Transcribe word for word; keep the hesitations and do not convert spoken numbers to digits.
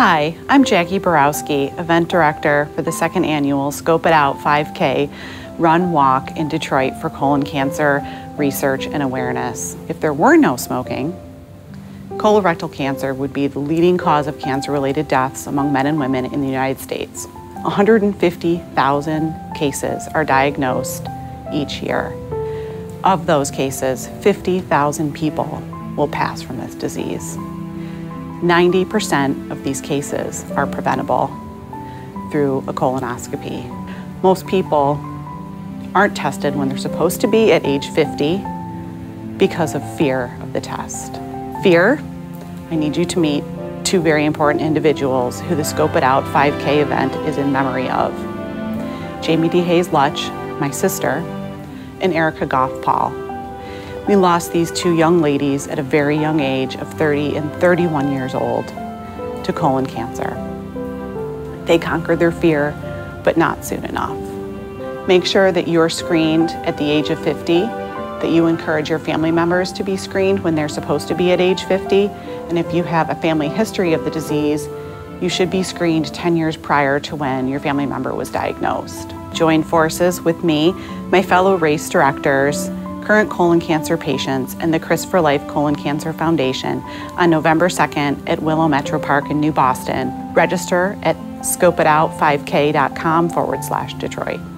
Hi, I'm Jackie Borowski, Event Director for the second annual Scope It Out five K Run Walk in Detroit for colon cancer research and awareness. If there were no smoking, colorectal cancer would be the leading cause of cancer-related deaths among men and women in the United States. one hundred fifty thousand cases are diagnosed each year. Of those cases, fifty thousand people will pass from this disease. ninety percent of these cases are preventable through a colonoscopy. Most people aren't tested when they're supposed to be at age fifty because of fear of the test. Fear, I need you to meet two very important individuals who the Scope It Out five K event is in memory of. Jamie D. Hayes Lutch, my sister, and Erica Goff-Paul. We lost these two young ladies at a very young age of thirty and thirty-one years old to colon cancer. They conquered their fear, but not soon enough. Make sure that you're screened at the age of fifty, that you encourage your family members to be screened when they're supposed to be at age fifty, and if you have a family history of the disease, you should be screened ten years prior to when your family member was diagnosed. Join forces with me, my fellow race directors, current colon cancer patients, and the Chris for Life Colon Cancer Foundation on November second at Willow Metro Park in New Boston. Register at scope it out five K dot com forward slash Detroit.